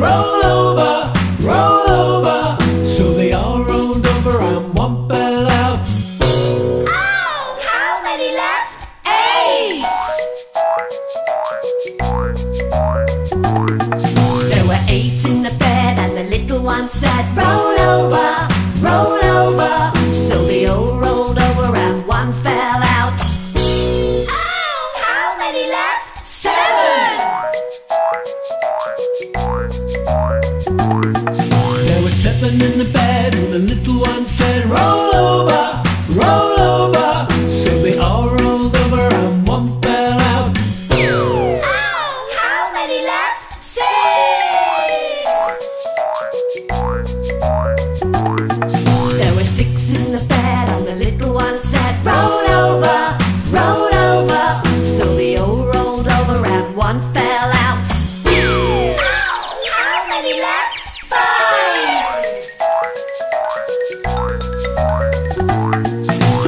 roll over, so they all rolled over and one fell out. Oh, how many left? 8! There were 8 in the bed and the little one said, roll over, roll over, so they all rolled over and one fell out. Oh, how many left? 7! There were 7 in the bed and the little one said, roll over, roll over, so they all rolled over and one fell out. Oh, how many left? 6! There were 6 in the bed and the little one said, roll over, roll over, so they all rolled over and one fell out. Oh, how many left? 5!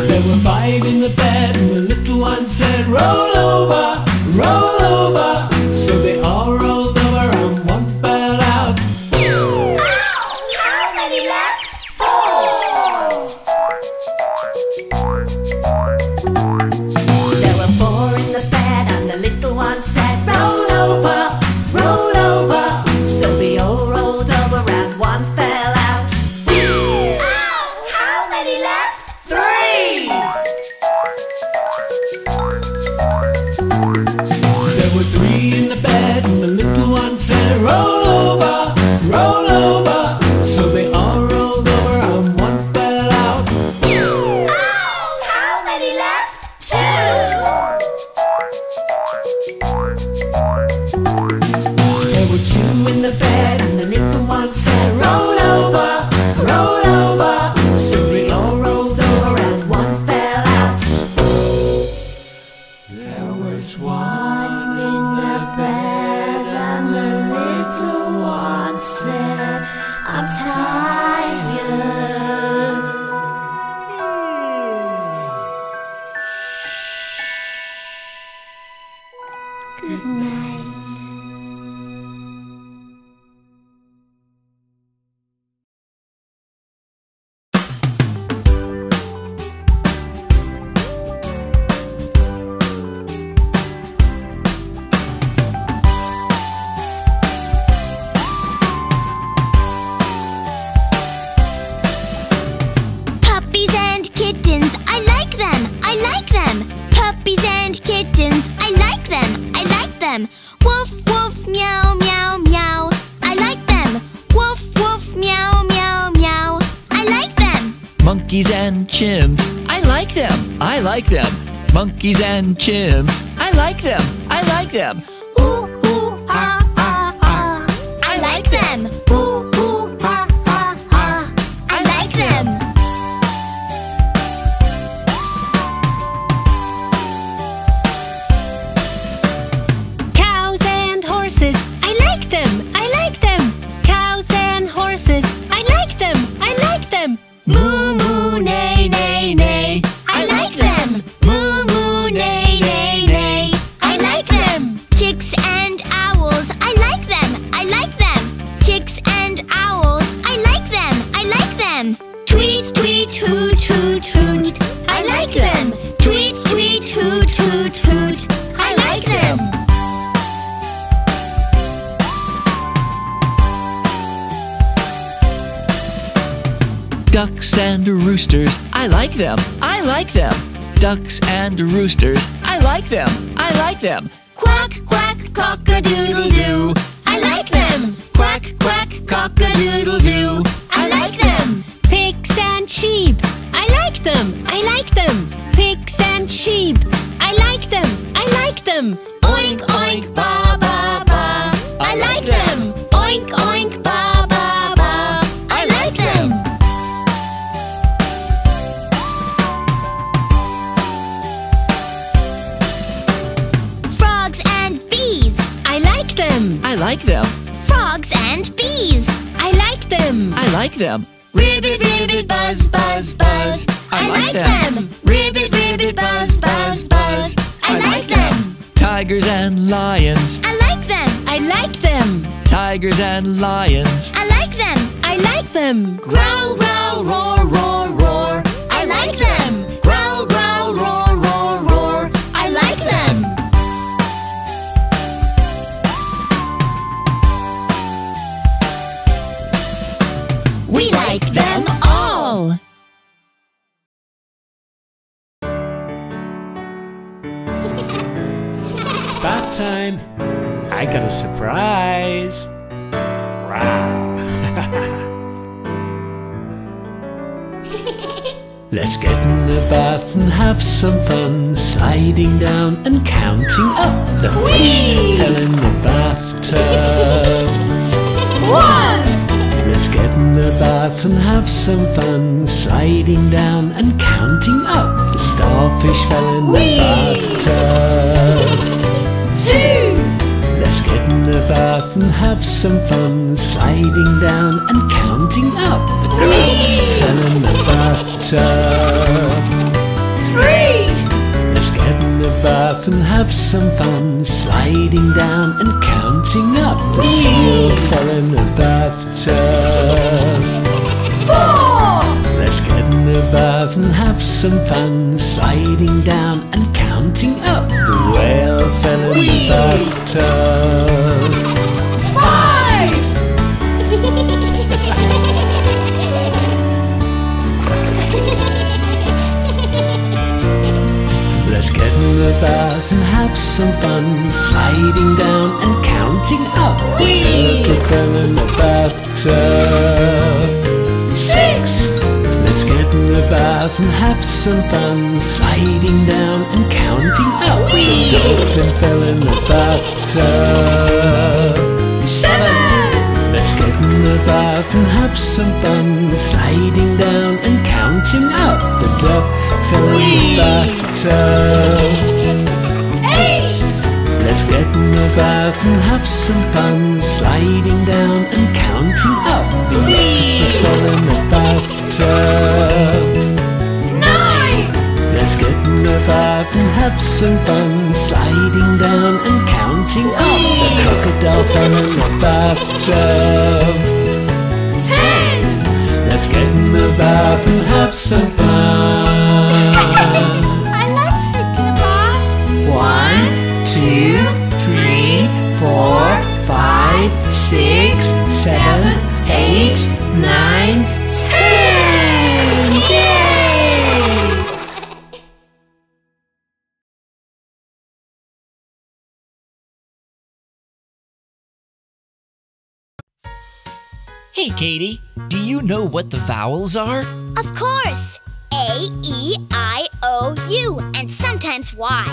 There were 5 in the bed and the little one said, roll over, roll over, so they all rolled over and one fell out. Oh, how many left? 4! There were 4 in the bed and the little one said, roll over, roll over, so they all rolled over and one fell out. Oh, how many left? 3! There were 3 in the bed and the little one said, roll over, roll over, so they all rolled over and one fell out. Oh, how many left? 2! There were 2 in the bed and the little one said, roll over, roll over, so they all rolled over and one fell out. There was 1 in the bed and the little one said, I'm tired. Good night. Monkeys and chimps, I like them, I like them. Ooh, ooh, ah, ah, ah, I like them. Ooh, ooh, ah, ah, ah, I like them. Cows and horses, I like them, I like them. Cows and horses, I like them, I like them. Moo, moo, neigh, neigh, neigh, I like them. Moo, moo, neigh, neigh, neigh, I like them. Chicks and owls, I like them, I like them. Chicks and owls, I like them, I like them. Tweet, tweet, hoot, hoot, hoot, I like them. Tweet, tweet, hoot, hoot, hoot, I like them. Ducks and roosters, I like them, I like them. Ducks and roosters, I like them, I like them. Quack, quack, cock-a-doodle-doo, I like them. Quack, quack, cock-a-doodle-doo, I like them. Pigs and sheep, I like them, I like them. Pigs and sheep, I like them, I like them. Oink, oink, ba, ba, ba, I like them. Oink, oink, ba, ba, ba, I like them. I like them. Frogs and bees, I like them, I like them. Ribbit, ribbit, buzz, buzz, buzz, I like them. Ribbit, ribbit, buzz, buzz, buzz, I like them. Tigers and lions, I like them, I like them. Tigers tigers and lions. I like them! I like them! Growl, growl, roar, roar, roar. I like them! Growl, growl, roar, roar, roar. I like them! We like them all! Bath time! I got a surprise! Wow! Let's get in the bath and have some fun, sliding down and counting up the fish fell in the bathtub. One! Let's get in the bath and have some fun, sliding down and counting up the starfish fell in the bathtub. Let's get in the bath and have some fun, sliding down and counting up the crab fell in the bathtub. Three! Let's get in the bath and have some fun, sliding down and counting up the seal fell in the bathtub. Four! Let's get in the bath and have some fun, sliding down and counting up the whale fell in the bathtub. 5! Let's get in the bath and have some fun, sliding down and counting up the turtle fell in the bathtub. 6! Let's get in the bath and have some fun, sliding down and counting up. The dolphin fell in the bathtub. 7! Let's get in the bath and have some fun, sliding down and counting up. The duck fell in the bathtub. 8! Let's get in the bath and have some fun, sliding down and counting up. The octopus fell in the bathtub. 9! Let's get in the bath and have some fun, sliding down and counting up. The crocodile fell in the bathtub. 10! Let's get in the bath and have some fun. I love taking a bath. 1, 2, 3, 4, 5, 6, 7, 8, 9. Hey, Katie, do you know what the vowels are? Of course! A, E, I, O, U, and sometimes Y.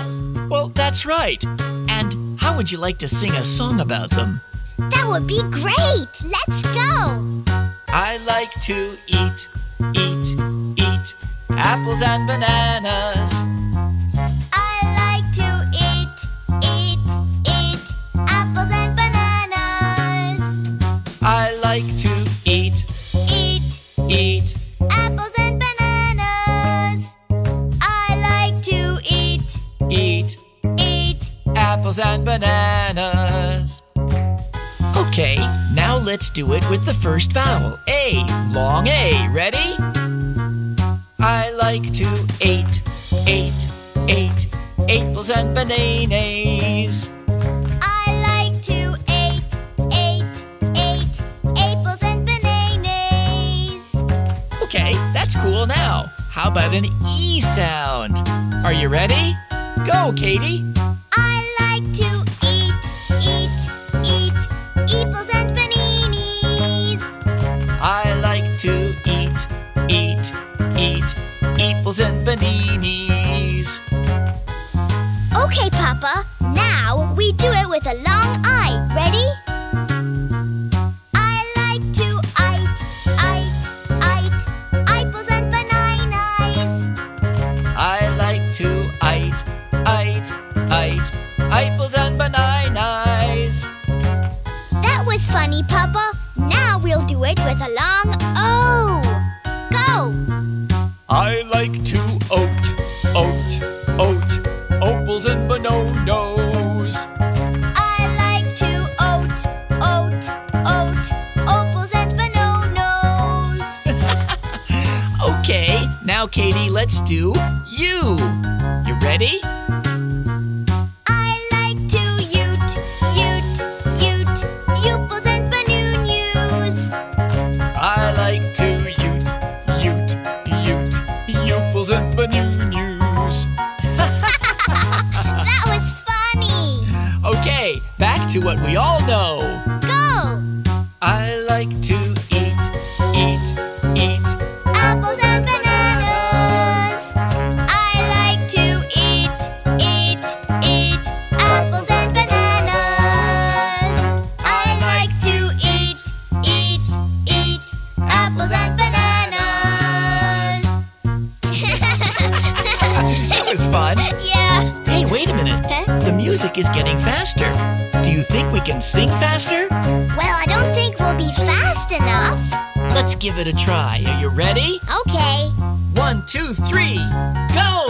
Well, that's right. And how would you like to sing a song about them? That would be great! Let's go! I like to eat, eat, eat apples and bananas. I like to eat, eat, eat apples and bananas. I like to eat, eat, eat apples and bananas. I like to eat, eat, eat apples and bananas. Okay, now let's do it with the first vowel, A, long A. Ready? I like to eat, eat, eat apples and bananas. I like to eat, eat, eat apples and bananas. Okay, that's cool now. How about an E sound? Are you ready? Go, Katie! I like to eat, eat, eat apples and bananas. I like to eat, eat, eat apples and bananas. Okay, Papa. Now we do it with a long I. Ready? I like to eat, eat, eat apples and bananas. I like to eat, eat, eat apples and bananas. That was funny, Papa. Now we'll do it with a long O. Go! I like to oat, oat, oat apples and bananas. I like to oat, oat, Katie, let's do you. You ready? And balloon news. That was funny. Okay, back to what we all know. Go. I like to eat apples and bananas. I like to eat apples and bananas. I like to eat apples and bananas. That was fun. Yeah. Hey, wait a minute. Huh? The music is getting faster. Do you think we can sing faster? Well, I don't think we'll be fast enough. Let's give it a try. Are you ready? Okay. 1, 2, 3, go!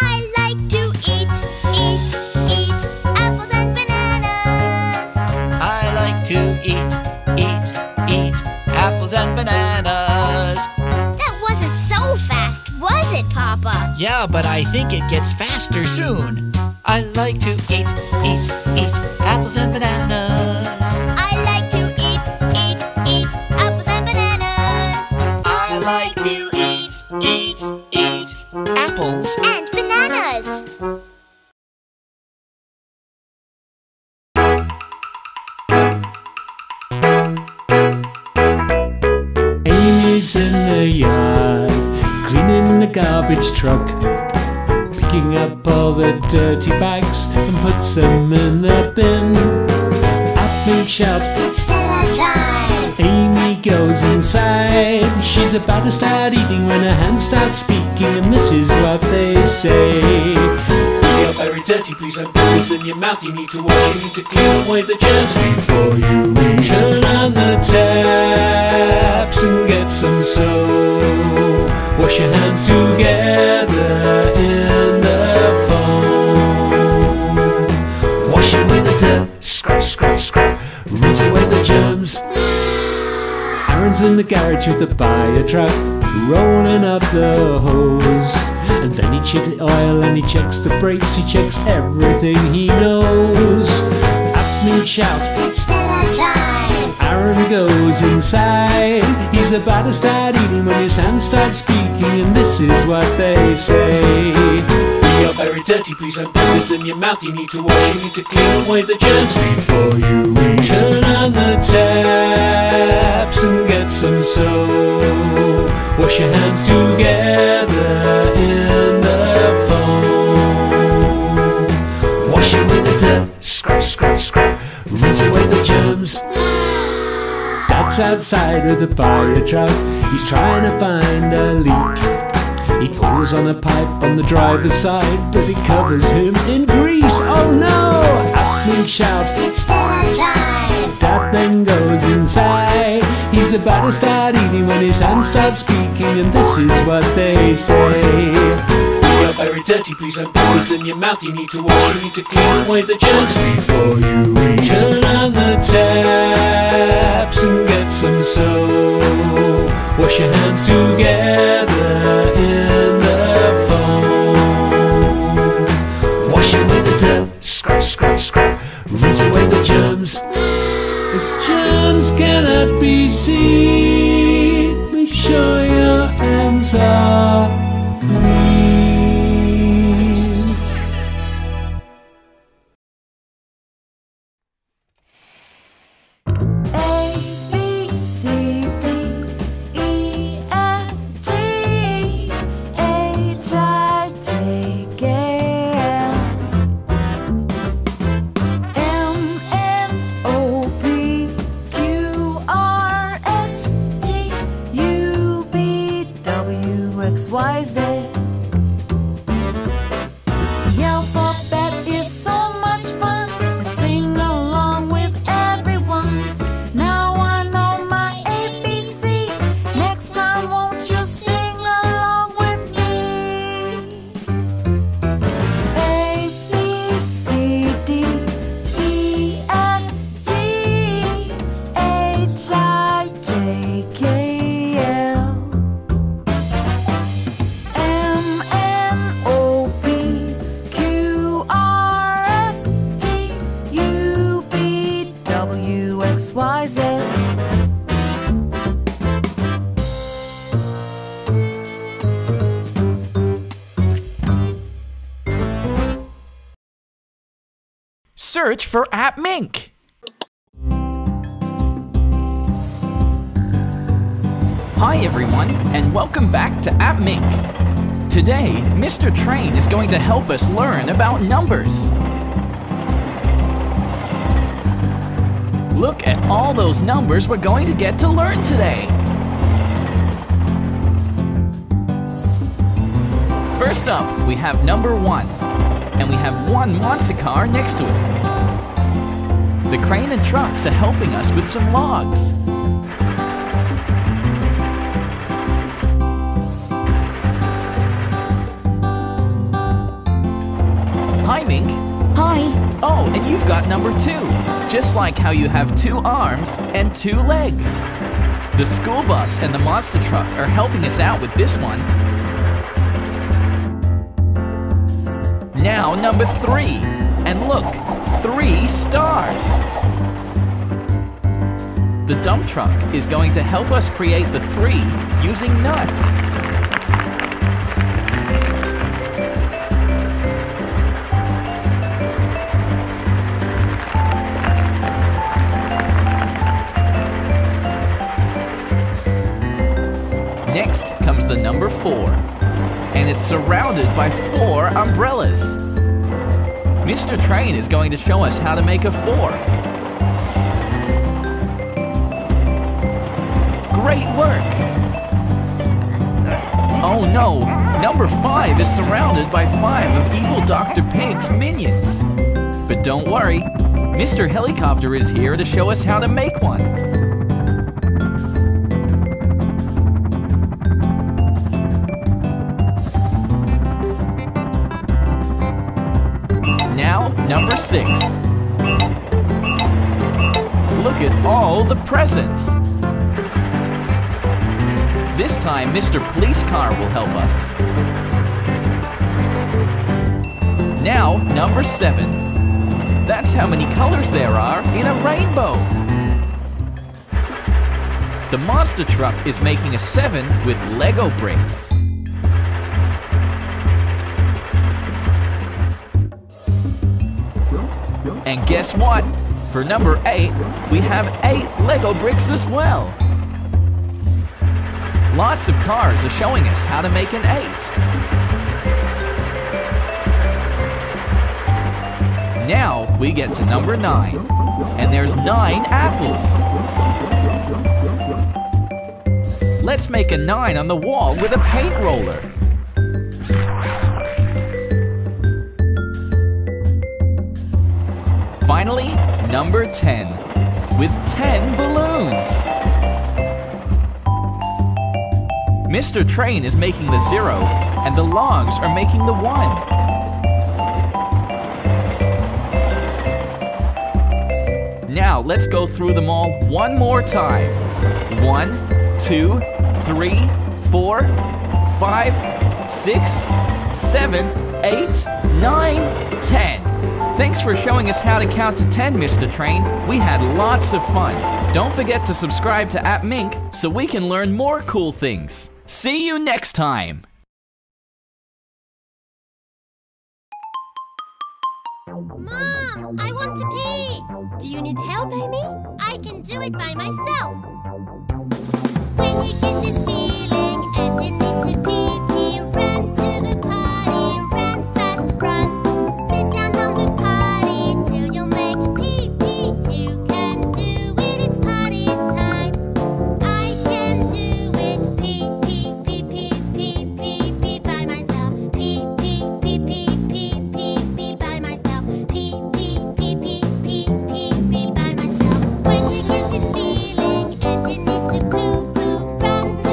I like to eat apples and bananas. I like to eat apples and bananas. That wasn't so fast, was it, Papa? Yeah, but I think it gets faster soon. I like to eat apples and bananas. I like to eat apples and bananas. I like to eat apples and bananas. Amy's in the yard, cleaning the garbage truck, picking up all the dirty bags and puts them in the bin. appMink shouts, "It's dinner time!" Amy goes inside. She's about to start eating when her hands start speaking, and this is what they say: "You're very dirty, please don't put this in your mouth. You need to wash, you need to clean away the germs before you leave. Turn on the taps and get some soap. Wash your hands together in the foam. Wash it with the dirt, scrub. Rinse away the germs." Aaron's in the garage with the fire truck, rolling up the hose. And then he checks the oil and he checks the brakes, he checks everything he knows. appMink shouts, "It's dinner time!" Aaron goes inside. He's about to start eating when his hands start speaking, and this is what they say: "You're very dirty, please don't put this in your mouth. You need to wash, you need to clean away the germs before you leave. Turn on the taps and get some soap. Wash your hands together in the foam. Wash it with the dirt, scrub. Rinse away the germs." Dad's outside with a fire truck, he's trying to find a leak. He pulls on a pipe on the driver's side, but it covers him in grease. Oh no! appMink shouts, "It's dinner time!" Dad then goes inside. He's about to start eating when his hands start speaking, and this is what they say: "You're very dirty, please don't put this in your mouth. You need to wash, you need to clean away the germs before you eat. Turn on the taps and get some soap. Wash your hands together in the foam. Wash it with the dirt, scrub. Rinse away the germs." As germs cannot be seen, make sure your hands are clean. search for appMink. Hi everyone, and welcome back to appMink. Today, Mr. Train is going to help us learn about numbers. Look at all those numbers we're going to get to learn today. First up, we have number 1, and we have one monster car next to it. The crane and trucks are helping us with some logs. Hi, Mink. Hi. Oh, and you've got number 2, just like how you have 2 arms and 2 legs. The school bus and the monster truck are helping us out with this one. Now number 3, and look, 3 stars. The dump truck is going to help us create the 3 using nuts. Next comes the number 4. And it's surrounded by 4 umbrellas. Mr. Train is going to show us how to make a 4. Great work! Oh no! Number 5 is surrounded by 5 of evil Dr. Pig's minions. But don't worry, Mr. Helicopter is here to show us how to make one. Number 6. Look at all the presents. This time, Mr. Police Car will help us. Now, number 7. That's how many colors there are in a rainbow. The monster truck is making a 7 with Lego bricks. And guess what? For number 8, we have 8 Lego bricks as well. Lots of cars are showing us how to make an 8. Now we get to number 9, and there's 9 apples. Let's make a 9 on the wall with a paint roller. Finally, number 10, with 10 balloons. Mr. Train is making the 0, and the logs are making the 1. Now let's go through them all one more time. 1, 2, 3, 4, 5, 6, 7, 8, 9, 10. Thanks for showing us how to count to 10, Mr. Train. We had lots of fun. Don't forget to subscribe to appMink so we can learn more cool things. See you next time! Mom, I want to pee! Do you need help, Amy? I can do it by myself! When you get this feeling and you need to pee, pee, run to the potty, run fast, run! When you get this feeling and you need to poo poo, run to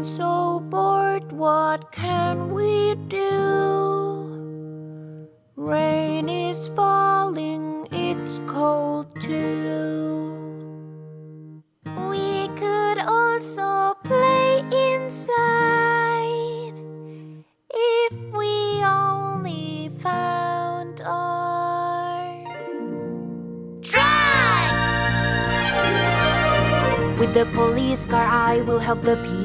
I'm so bored, what can we do? Rain is falling, it's cold too. We could also play inside if we only found our tracks! With the police car, I will help the people,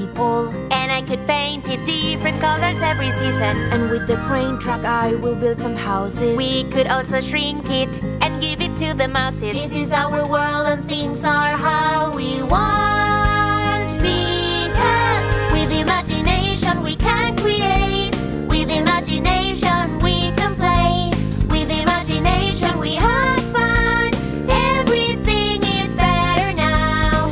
and I could paint it different colors every season. And with the crane truck, I will build some houses. We could also shrink it and give it to the mouses. This is our world and things are how we want, because with imagination we can create. With imagination we can play. With imagination we have fun. Everything is better now.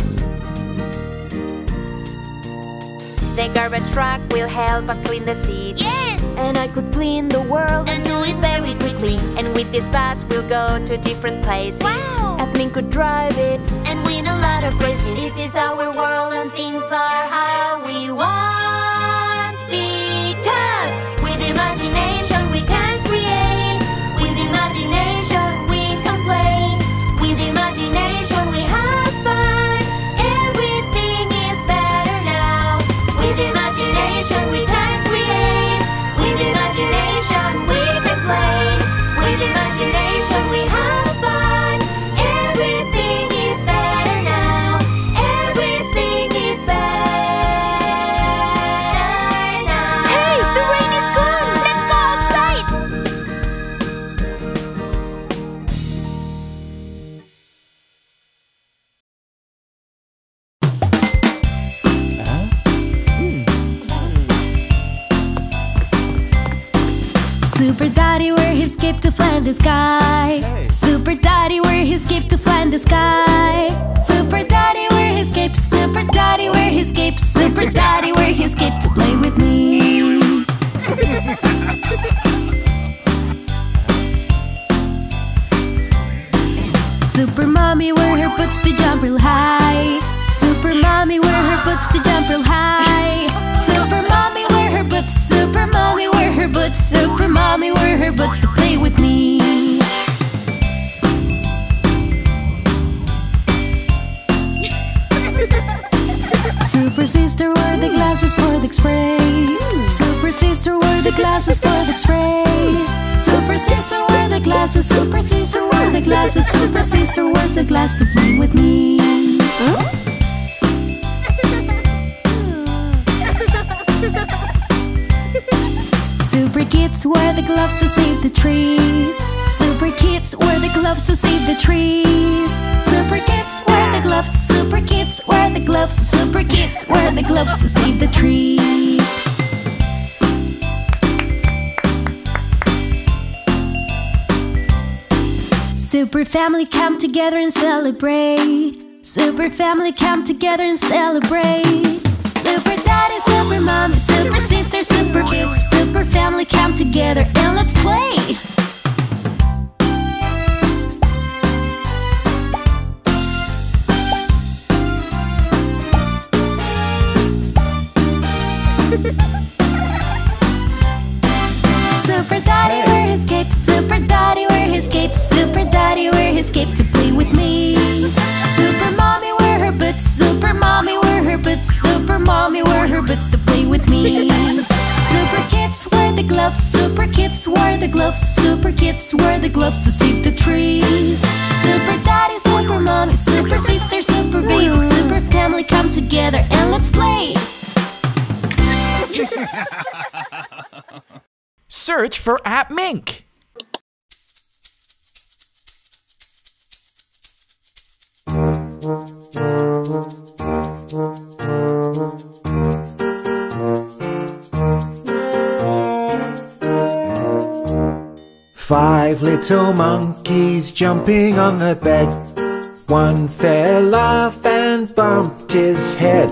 The garbage truck will help us clean the city. Yes! And I could clean the world and do it very quickly. And with this bus we'll go to different places. Wow! appMink could drive it and win a lot of prizes. This is our world and things are how we want, because with imagination we can create. With imagination we can play. With imagination we have fun. Everything is better now. With imagination we can create. With imagination we can play. With imagination we have fun. Everything is better now. Everything is better now. Hey, the rain is gone. Let's go outside. Super Daddy, where he skipped to find the sky. Hey. Super Daddy, where he skipped to find the sky. Super Daddy, where he skipped. Super Daddy, where he skipped. Super Daddy, where he skipped to play with me. Super Mommy, where her boots to jump real high. Super Mommy, where her boots to jump real high. Super Mommy, where her boots. Super Mommy, where her boots. Super Mommy, where her boots to play with me. Super Sister, wore the glasses for the X-ray. Super Sister, wore the glasses for the X-ray. Super Sister, wore the glasses. Super Sister, wore the glasses. Super Sister, wears the glass to play with me. Huh? Super kids wear the gloves to save the trees. Super kids wear the gloves to save the trees. Super kids wear the gloves. Super kids wear the gloves. Super kids wear the gloves to save the trees. Super family come together and celebrate. Super family come together and celebrate. Super Daddy, Super Mommy, Super Sister, Super Kids, Super Family, come together and let's play! Super Daddy, where his cape? Super Daddy, where his cape? Super Daddy, where his cape to play with me? Super Mommy, where her boots? Super Mommy, where her boots? Super Mommy, wore her boots to play with me. Super kids wear the gloves. Super kids wear the gloves. Super kids wear the gloves to save the trees. Super Daddy, Super Mommy, Super Sister, Super Baby, Super Family, come together and let's play. Search for appMink. Five little monkeys jumping on the bed. One fell off and bumped his head.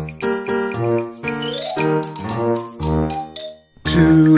Two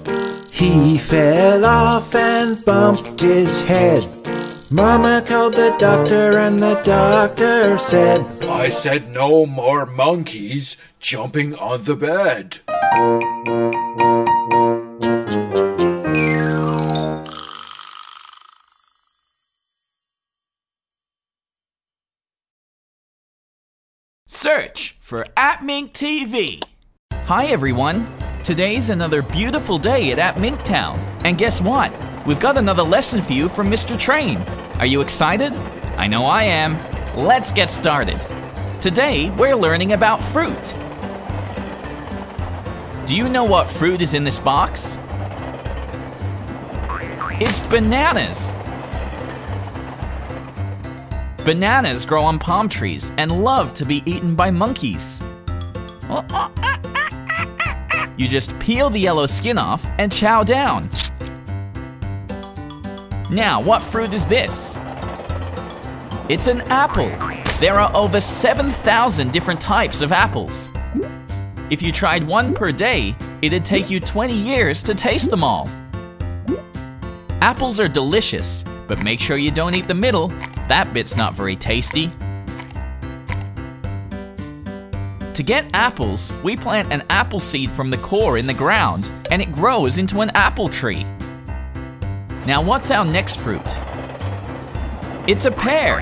He fell off and bumped his head. Mama called the doctor and the doctor said, "I said no more monkeys jumping on the bed." Search for appMink TV. Hi everyone, today's another beautiful day at appMink Town. And guess what? We've got another lesson for you from Mr. Train. Are you excited? I know I am. Let's get started. Today we're learning about fruit. Do you know what fruit is in this box? It's bananas. Bananas grow on palm trees and love to be eaten by monkeys. You just peel the yellow skin off and chow down. Now, what fruit is this? It's an apple. There are over 7,000 different types of apples. If you tried one per day, it'd take you 20 years to taste them all. Apples are delicious, but make sure you don't eat the middle. That bit's not very tasty. To get apples, we plant an apple seed from the core in the ground, and it grows into an apple tree. Now what's our next fruit? It's a pear.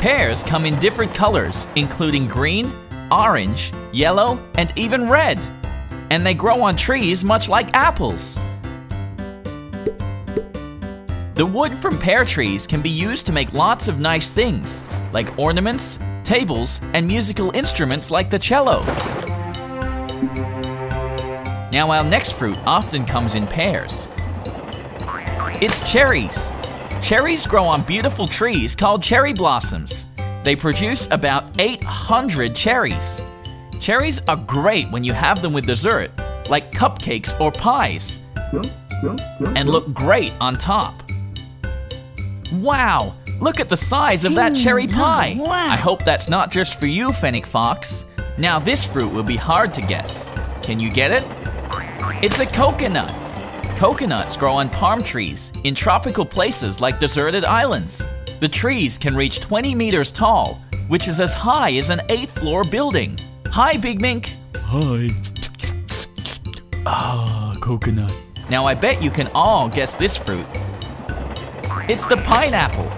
Pears come in different colors, including green, orange, yellow, and even red. And they grow on trees much like apples. The wood from pear trees can be used to make lots of nice things, like ornaments, tables, and musical instruments like the cello. Now our next fruit often comes in pairs. It's cherries. Cherries grow on beautiful trees called cherry blossoms. They produce about 800 cherries. Cherries are great when you have them with dessert, like cupcakes or pies, and look great on top. Wow, look at the size of that cherry pie. Wow. I hope that's not just for you, Fennec Fox. Now this fruit will be hard to guess. Can you get it? It's a coconut. Coconuts grow on palm trees in tropical places like deserted islands. The trees can reach 20 meters tall, which is as high as an 8th-floor building. Hi, Big Mink. Hi. Ah, coconut. Now I bet you can all guess this fruit. It's the pineapple.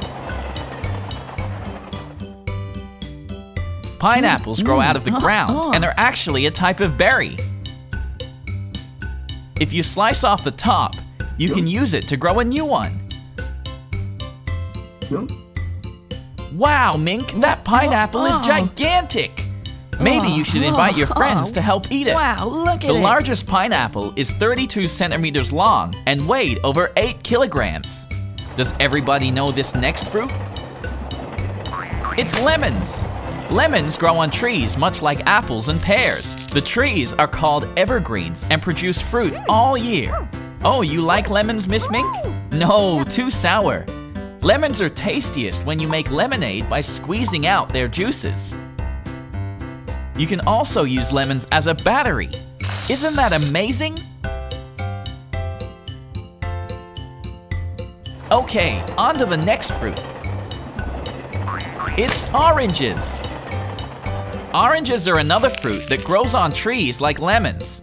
Pineapples grow out of the ground and are actually a type of berry. If you slice off the top, you can use it to grow a new one. Wow, Mink, that pineapple is gigantic. Maybe you should invite your friends to help eat it. Wow, look at it. The largest pineapple is 32 centimeters long and weighed over 8 kilograms. Does everybody know this next fruit? It's lemons. Lemons grow on trees much like apples and pears. The trees are called evergreens and produce fruit all year. Oh, you like lemons, Miss Mink? No, too sour. Lemons are tastiest when you make lemonade by squeezing out their juices. You can also use lemons as a battery. Isn't that amazing? Okay, on to the next fruit. It's oranges. Oranges are another fruit that grows on trees like lemons.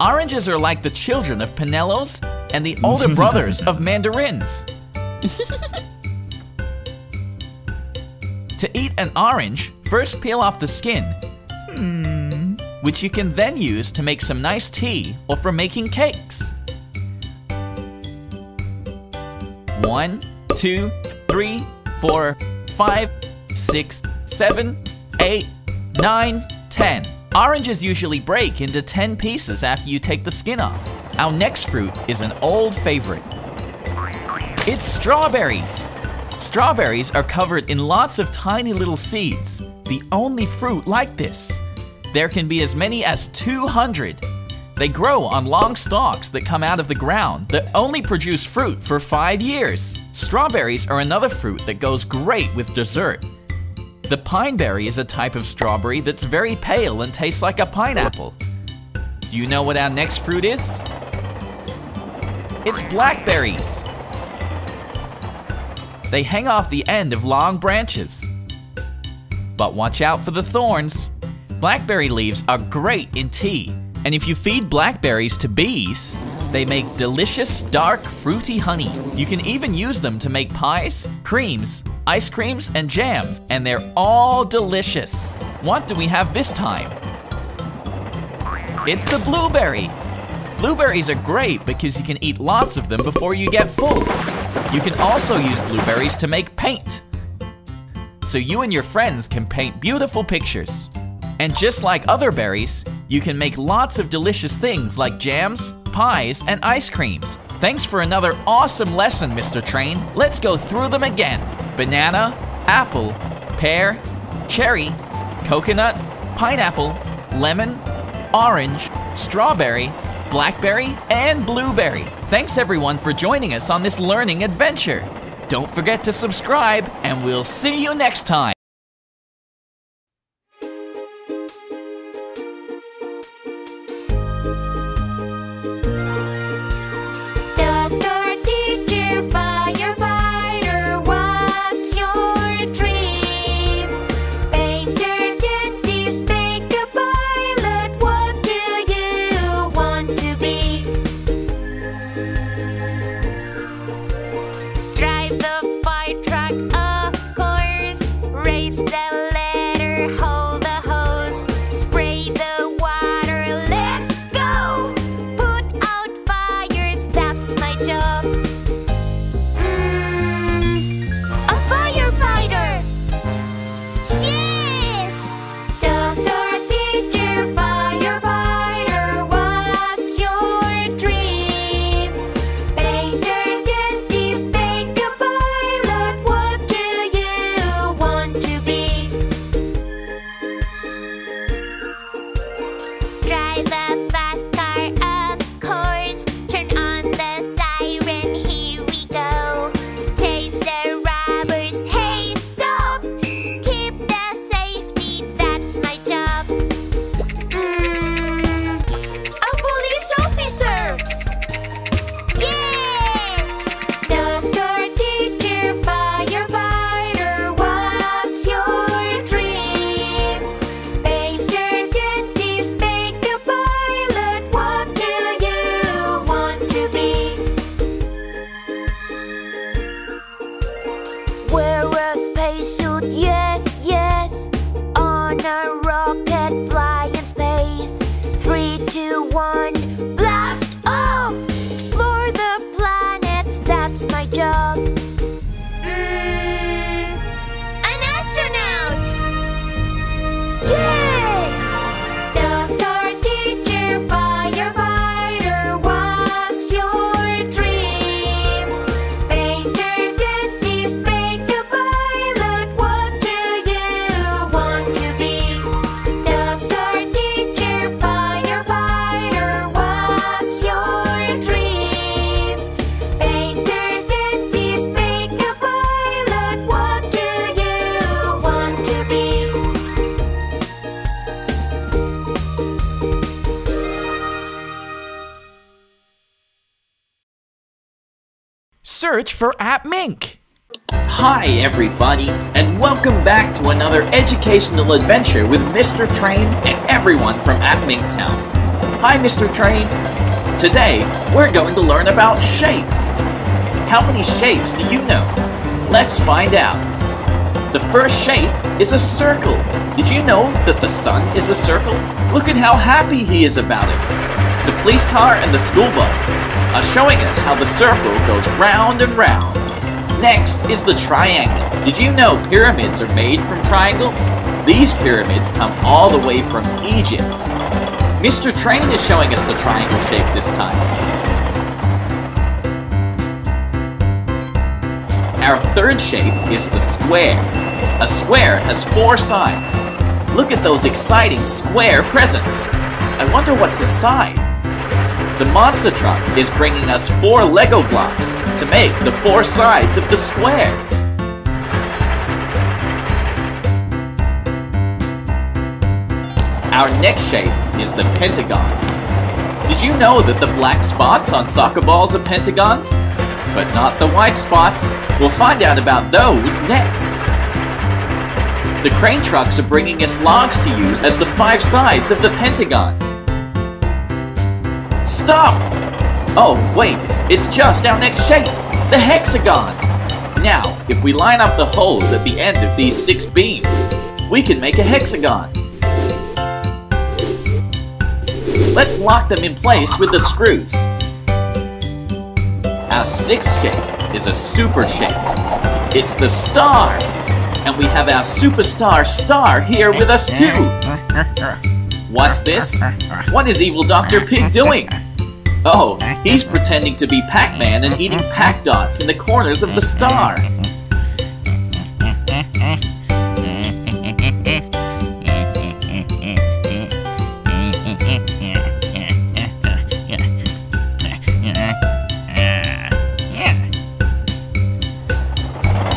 Oranges are like the children of Pinellos and the older brothers of mandarins. To eat an orange, first peel off the skin, which you can then use to make some nice tea or for making cakes. 1, 2, 3, 4, 5, 6, 7, 8, 9, 10. Oranges usually break into 10 pieces after you take the skin off. Our next fruit is an old favorite. It's strawberries. Strawberries are covered in lots of tiny little seeds, the only fruit like this. There can be as many as 200. They grow on long stalks that come out of the ground that only produce fruit for 5 years. Strawberries are another fruit that goes great with dessert. The pineberry is a type of strawberry that's very pale and tastes like a pineapple. Do you know what our next fruit is? It's blackberries. They hang off the end of long branches. But watch out for the thorns. Blackberry leaves are great in tea, and if you feed blackberries to bees, they make delicious, dark, fruity honey. You can even use them to make pies, creams, ice creams, and jams, and they're all delicious. What do we have this time? It's the blueberry. Blueberries are great because you can eat lots of them before you get full. You can also use blueberries to make paint, so you and your friends can paint beautiful pictures. And just like other berries, you can make lots of delicious things like jams, pies, and ice creams. Thanks for another awesome lesson, Mr. Train. Let's go through them again. Banana, apple, pear, cherry, coconut, pineapple, lemon, orange, strawberry, blackberry, and blueberry. Thanks everyone for joining us on this learning adventure. Don't forget to subscribe, and we'll see you next time. Drive the fire truck, of course. Search for appMink. Hi everybody, and welcome back to another educational adventure with Mr. Train and everyone from appMink Town. Hi Mr. Train. Today, we're going to learn about shapes. How many shapes do you know? Let's find out. The first shape is a circle. Did you know that the sun is a circle? Look at how happy he is about it. The police car and the school bus are showing us how the circle goes round and round. Next is the triangle. Did you know pyramids are made from triangles? These pyramids come all the way from Egypt. Mr. Train is showing us the triangle shape this time. Our third shape is the square. A square has four sides. Look at those exciting square presents. I wonder what's inside. The monster truck is bringing us four Lego blocks to make the four sides of the square. Our next shape is the pentagon. Did you know that the black spots on soccer balls are pentagons? But not the white spots. We'll find out about those next. The crane trucks are bringing us logs to use as the five sides of the pentagon. Stop! Oh, wait, it's just our next shape, the hexagon! Now, if we line up the holes at the end of these six beams, we can make a hexagon. Let's lock them in place with the screws. Our sixth shape is a super shape. It's the star! And we have our superstar star here with us too! What's this? What is evil Dr. Pig doing? Oh, he's pretending to be Pac-Man and eating Pac dots in the corners of the star.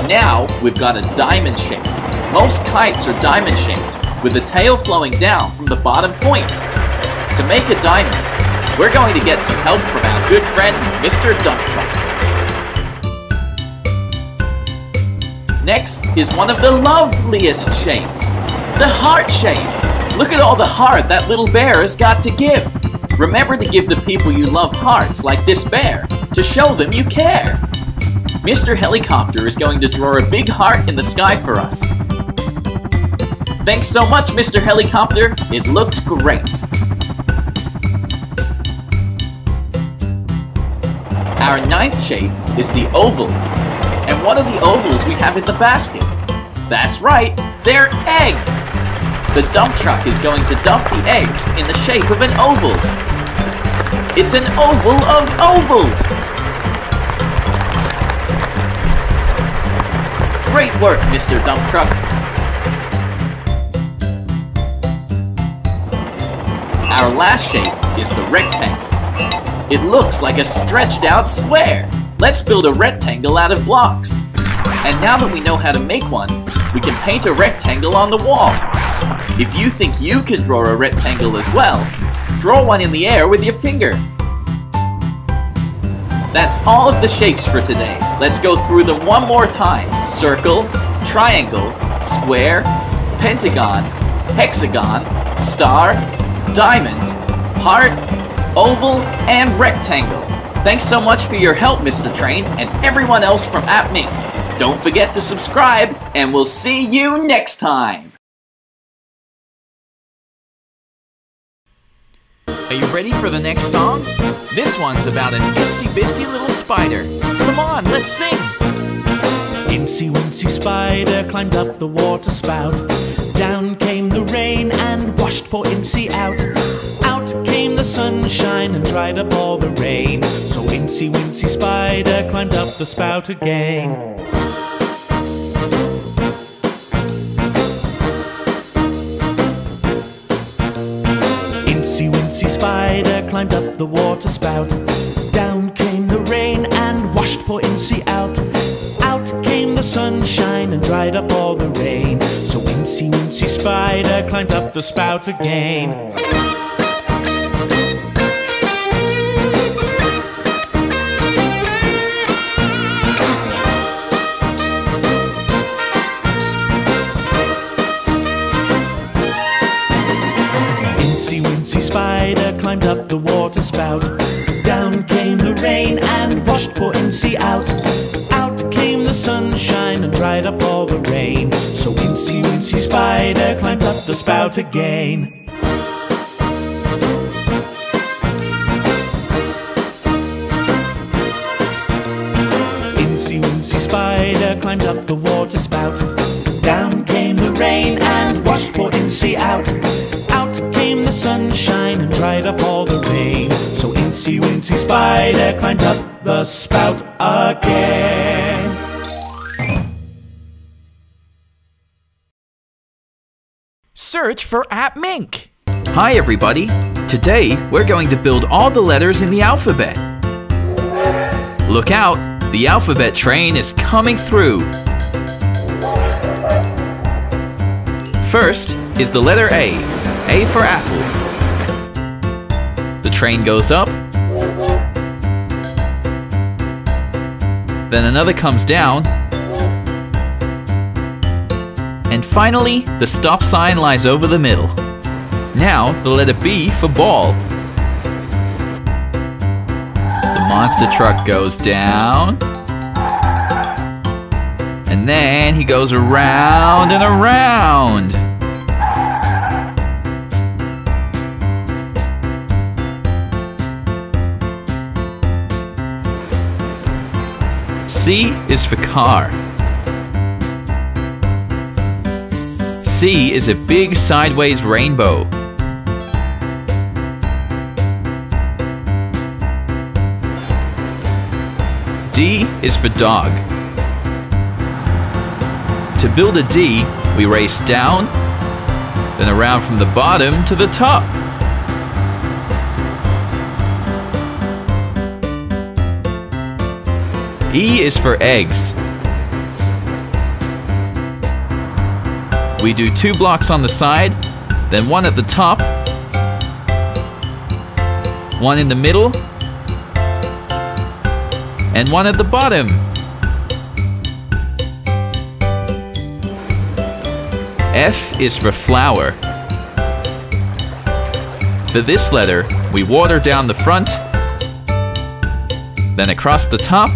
Now we've got a diamond shape. Most kites are diamond shaped, with the tail flowing down from the bottom point. To make a diamond, we're going to get some help from our good friend, Mr. Dump Truck. Next is one of the loveliest shapes, the heart shape. Look at all the heart that little bear has got to give. Remember to give the people you love hearts like this bear to show them you care. Mr. Helicopter is going to draw a big heart in the sky for us. Thanks so much, Mr. Helicopter. It looks great. Our ninth shape is the oval. And what are the ovals we have in the basket? That's right, they're eggs! The dump truck is going to dump the eggs in the shape of an oval. It's an oval of ovals! Great work, Mr. Dump Truck. Our last shape is the rectangle. It looks like a stretched out square. Let's build a rectangle out of blocks. And now that we know how to make one, we can paint a rectangle on the wall. If you think you can draw a rectangle as well, draw one in the air with your finger. That's all of the shapes for today. Let's go through them one more time. Circle, triangle, square, pentagon, hexagon, star, diamond, heart, oval, and rectangle. Thanks so much for your help, Mr. Train, and everyone else from appMink. Don't forget to subscribe, and we'll see you next time! Are you ready for the next song? This one's about an itsy-bitsy little spider. Come on, let's sing! Incy-wincy spider climbed up the water spout. Down came the rain and washed poor Incy out. Out came the sunshine and dried up all the rain. So Incy-wincy spider climbed up the spout again. Incy-wincy spider climbed up the water spout. Down came the rain and washed poor Incy out. Out came the sunshine and dried up all the rain. So Incy-wincy spider climbed up the spout again. climbed up the water spout. Down came the rain and washed poor Incy out. Out came the sunshine and dried up all the rain. So Incy Spider climbed up the spout again. Incy Spider climbed up the water spout. Down came the rain and washed poor Incy out. Out came the sunshine and dried up all the rain. So Incy Spider climbed up the spout again. Search for appMink. Hi everybody! Today we're going to build all the letters in the alphabet. Look out! The alphabet train is coming through. First is the letter A. A for apple. The train goes up. Then another comes down. And finally, the stop sign lies over the middle. Now the letter B for ball. Monster truck goes down, and then he goes around and around. C is for car. C is a big sideways rainbow. D is for dog. To build a D, we race down, then around from the bottom to the top. E is for eggs. We do 2 blocks on the side, then 1 at the top, 1 in the middle, and 1 at the bottom. F is for flower. For this letter, we water down the front, then across the top,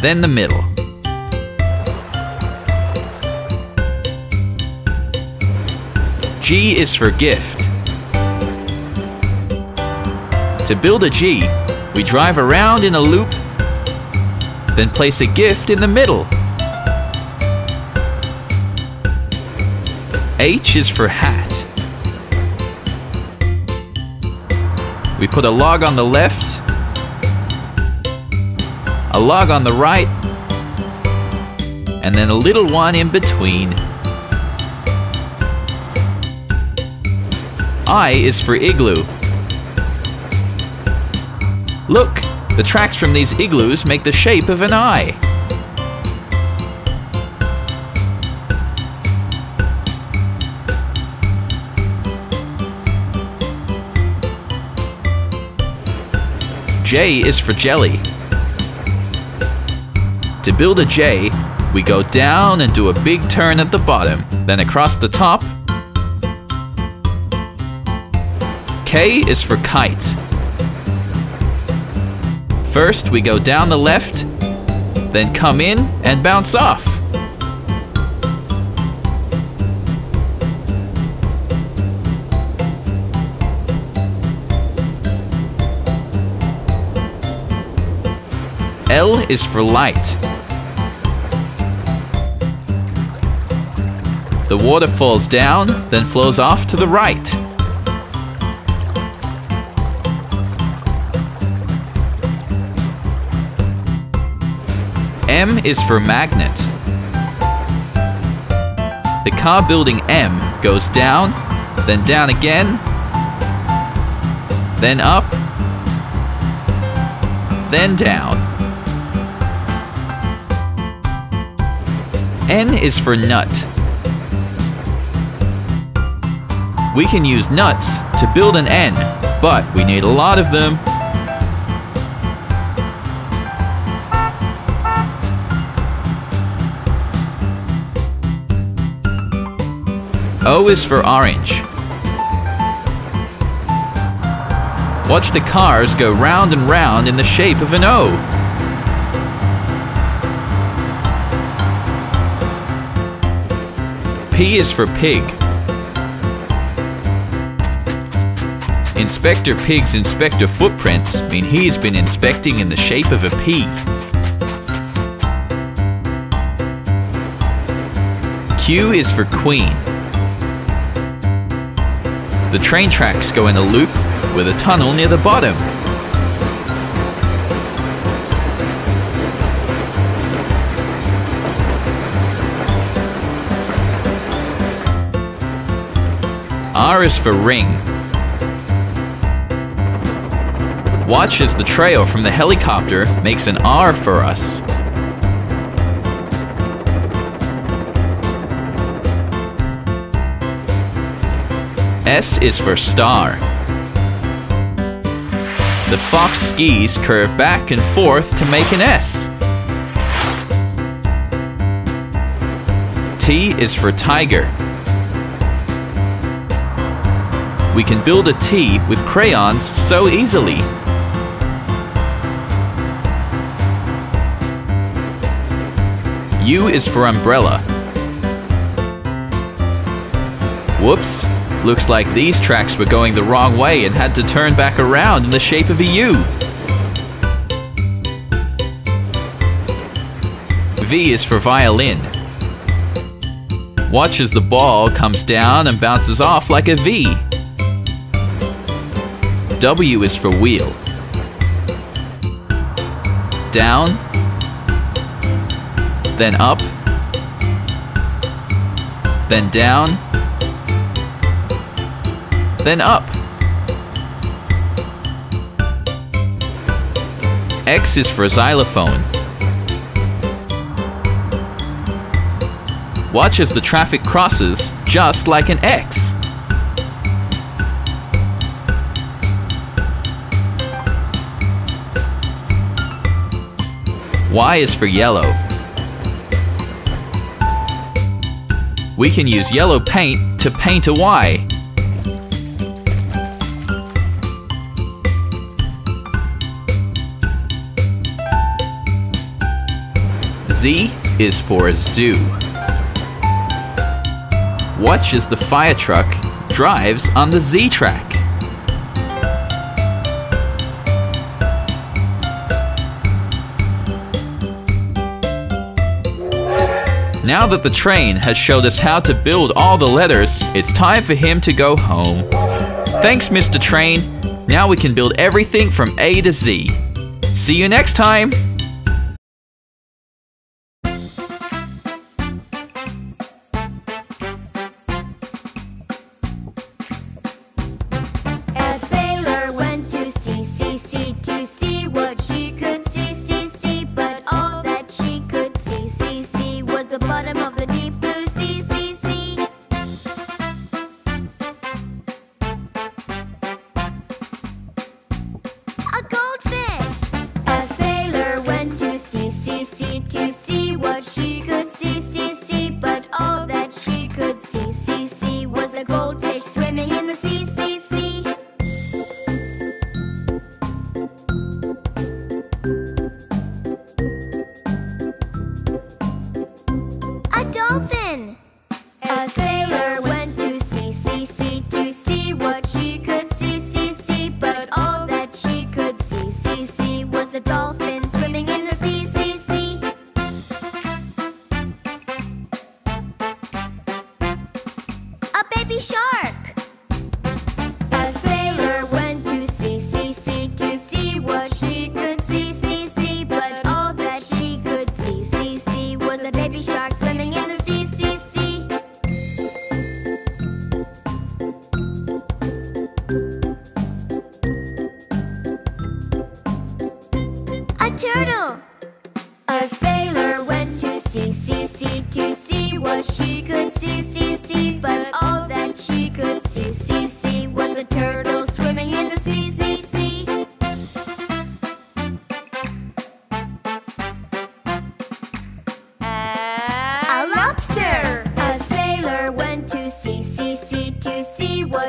then the middle. G is for gift. To build a G, we drive around in a loop, then place a gift in the middle. H is for hat. We put a log on the left, a log on the right, and then a little one in between. I is for igloo. Look, the tracks from these igloos make the shape of an eye. J is for jelly. To build a J, we go down and do a big turn at the bottom, then across the top. K is for kite. First, we go down the left, then come in and bounce off. L is for light. The water falls down, then flows off to the right. M is for magnet. The car building M goes down, then down again, then up, then down. N is for nut. We can use nuts to build an N, but we need a lot of them. O is for orange. Watch the cars go round and round in the shape of an O. P is for pig. Inspector Pig's inspector footprints mean he has been inspecting in the shape of a P. Q is for queen. The train tracks go in a loop with a tunnel near the bottom. R is for ring. Watch as the trail from the helicopter makes an R for us. S is for star. The fox skis curve back and forth to make an S. T is for tiger. We can build a T with crayons so easily. U is for umbrella. Whoops. Looks like these tracks were going the wrong way and had to turn back around in the shape of a U. V is for violin. Watch as the ball comes down and bounces off like a V. W is for wheel. Down, then up, then down, then up. X is for xylophone. Watch as the traffic crosses just like an X. Y is for yellow. We can use yellow paint to paint a Y. Z is for a zoo. Watch as the fire truck drives on the Z track. Now that the train has showed us how to build all the letters, it's time for him to go home. Thanks, Mr. Train. Now we can build everything from A to Z. See you next time!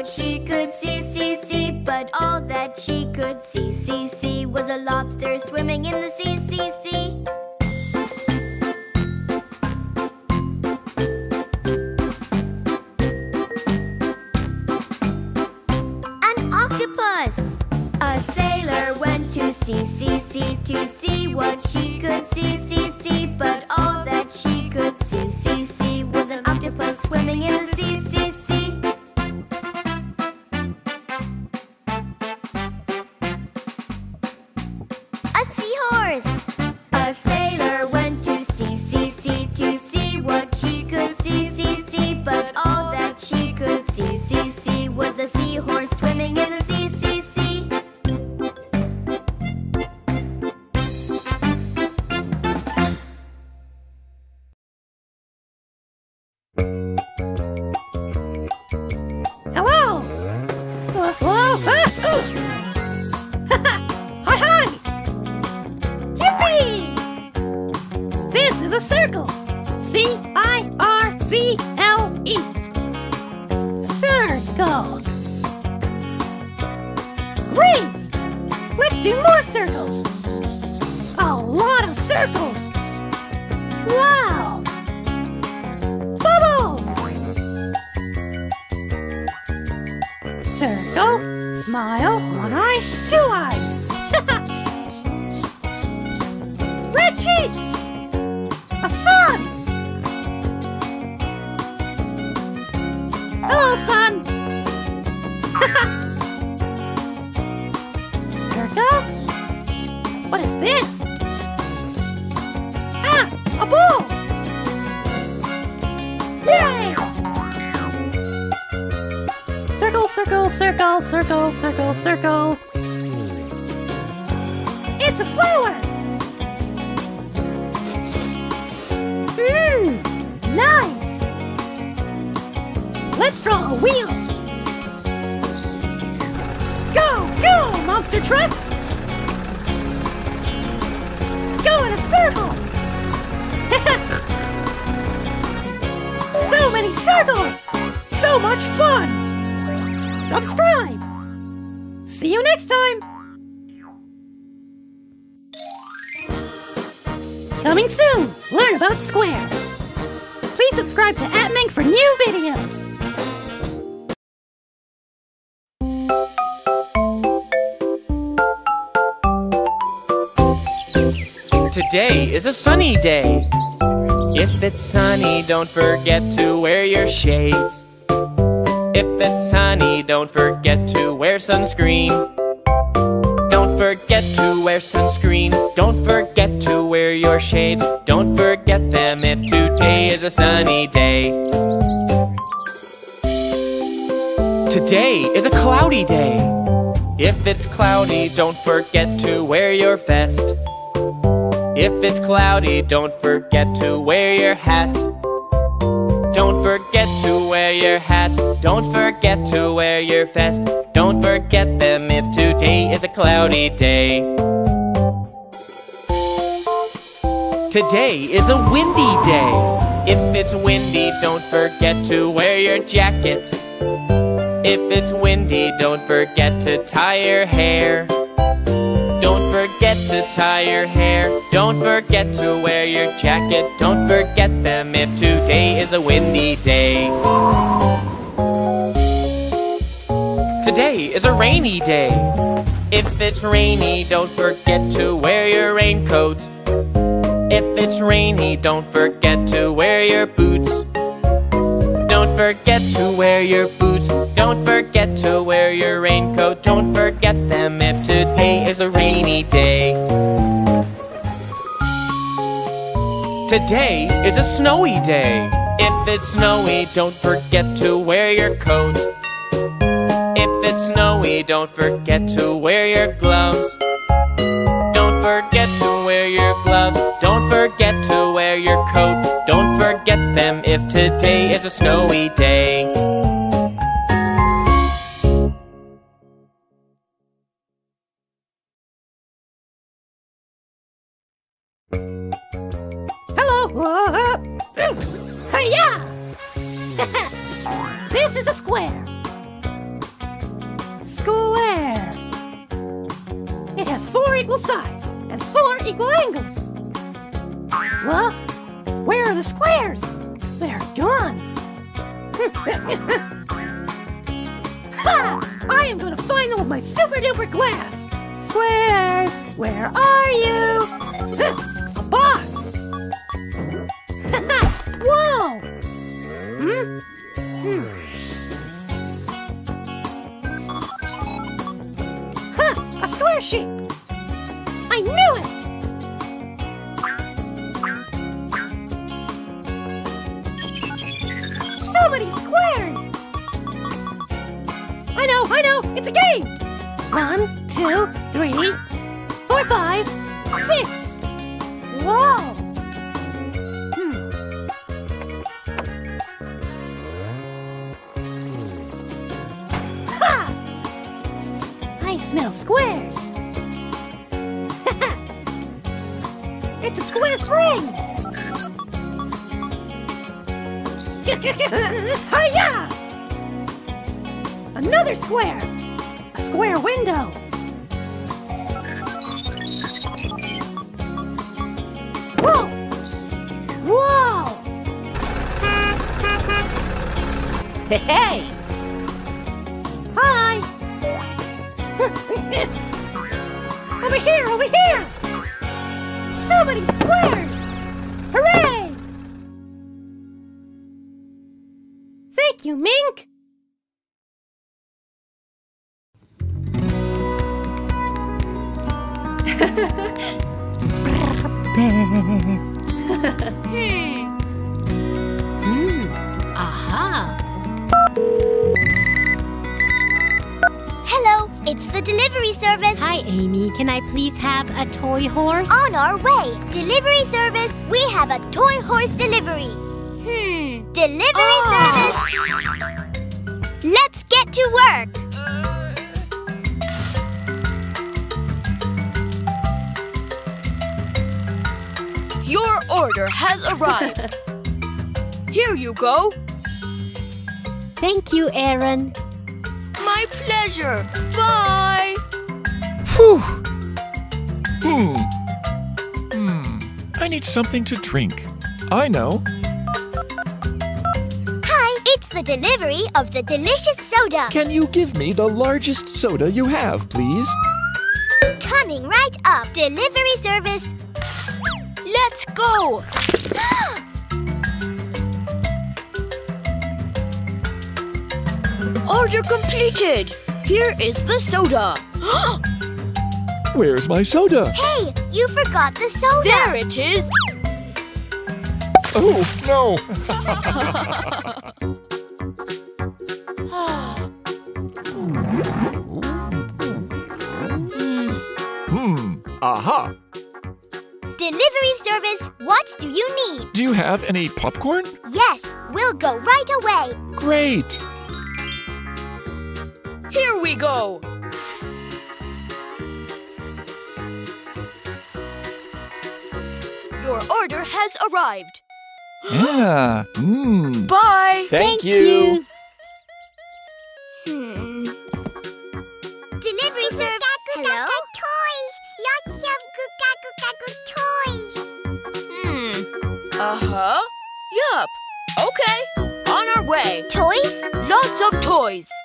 She could see, but all that she could to the circle. C-I-R-C-L-E. Circle. Great! Let's do more circles. A lot of circles. Wow! Bubbles! Circle, smile, one eye, two eyes. Red cheeks! A sun! Hello, sun! Circle? What is this? A ball! Yay! Circle, circle, circle, circle, circle, circle. It's a flower! Nice! Let's draw a wheel! Go, go, monster truck! Go in a circle! So many circles! So much fun! Subscribe! See you next time! Coming soon! Learn about square! Please subscribe to appMink for new videos! Today is a sunny day. If it's sunny, don't forget to wear your shades. If it's sunny, don't forget to wear sunscreen. Don't forget to wear sunscreen. Don't forget to wear your shades. Don't forget them if today is a sunny day. Today is a cloudy day. If it's cloudy, don't forget to wear your vest. If it's cloudy, don't forget to wear your hat. Don't forget to wear your hat. Don't forget to wear your vest. Don't forget them if today is a cloudy day. Today is a windy day. If it's windy, don't forget to wear your jacket. If it's windy, don't forget to tie your hair. Don't forget to tie your hair. Don't forget to wear your jacket. Don't forget them if today is a windy day. Today is a rainy day. If it's rainy, don't forget to wear your raincoat. If it's rainy, don't forget to wear your boots. Don't forget to wear your boots. Don't forget to wear your raincoat. Don't forget them if today is a rainy day. Today is a snowy day. If it's snowy, don't forget to wear your coat. If it's snowy, don't forget to wear your gloves. Don't forget to wear your gloves. Don't forget to wear your coat. Don't forget them if today is a snowy day. Hello! Hi-ya! This is a square. Square. It has four equal sides and four equal angles. Well, where are the squares? They're gone. Ha! I am going to find them with my super duper glass. Squares, where are you? A box. Whoa! Huh, a square shape. I knew it! So many squares! I know, it's a game! 1, 2, 3, 4, 5, 6. Whoa! I smell squares. It's a square frame. Hiya! Another square! A square window! Whoa! Whoa! Hey! Hey! Hi! Over here! Over here! So many squares! Hooray! Thank you, Mink! Aha! Hello, it's the delivery service. Hi, Amy. Can I please have a toy horse? On our way. Delivery service. We have a toy horse delivery. Delivery service. Let's get to work. Your order has arrived. Here you go. Thank you, Aaron. My pleasure. Bye. Phew. I need something to drink. I know. The delivery of the delicious soda. Can you give me the largest soda you have, please? Coming right up. Delivery service. Let's go. Order completed. Here is the soda. Where's my soda? Hey, you forgot the soda. There it is. Oh, no. Aha! Delivery service, what do you need? Do you have any popcorn? Yes, we'll go right away. Great! Here we go! Your order has arrived. Yeah. Bye! Thank you! Delivery service, hello? Lots of toys. Yup. Okay. On our way. Toys? Lots of toys. Yay!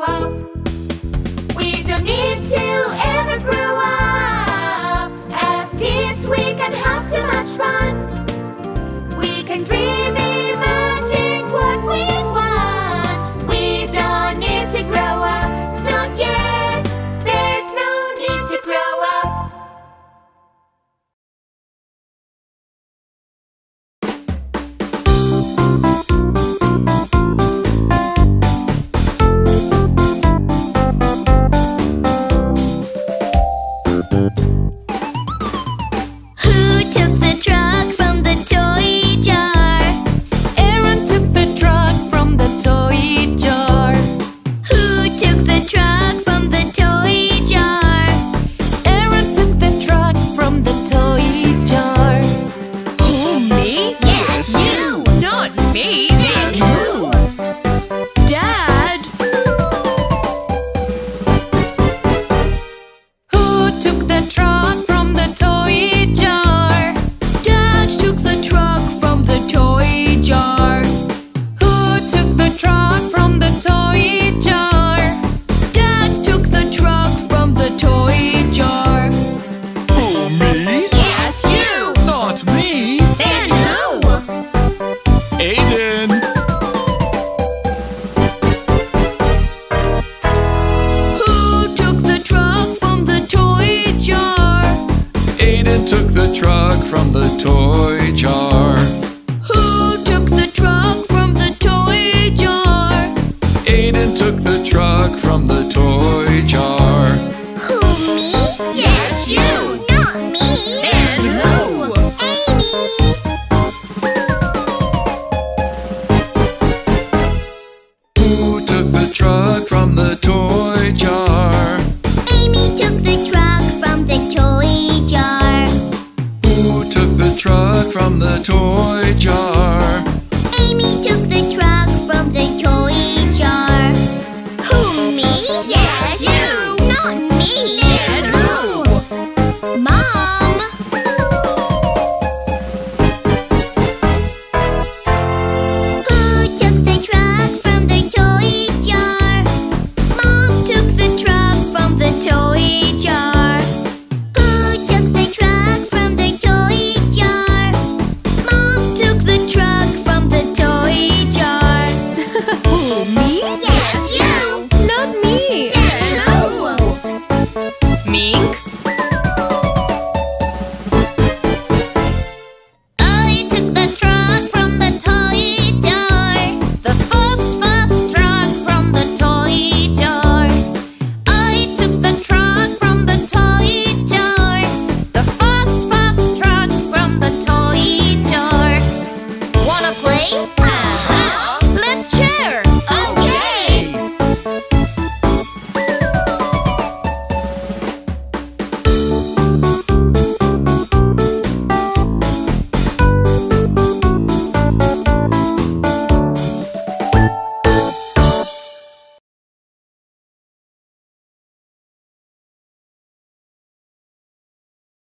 grow up. We don't need to ever grow up. As kids we can have too much fun. We can dream, imagine what we want. We don't need to grow up, not yet. There's no need to grow up. Not me.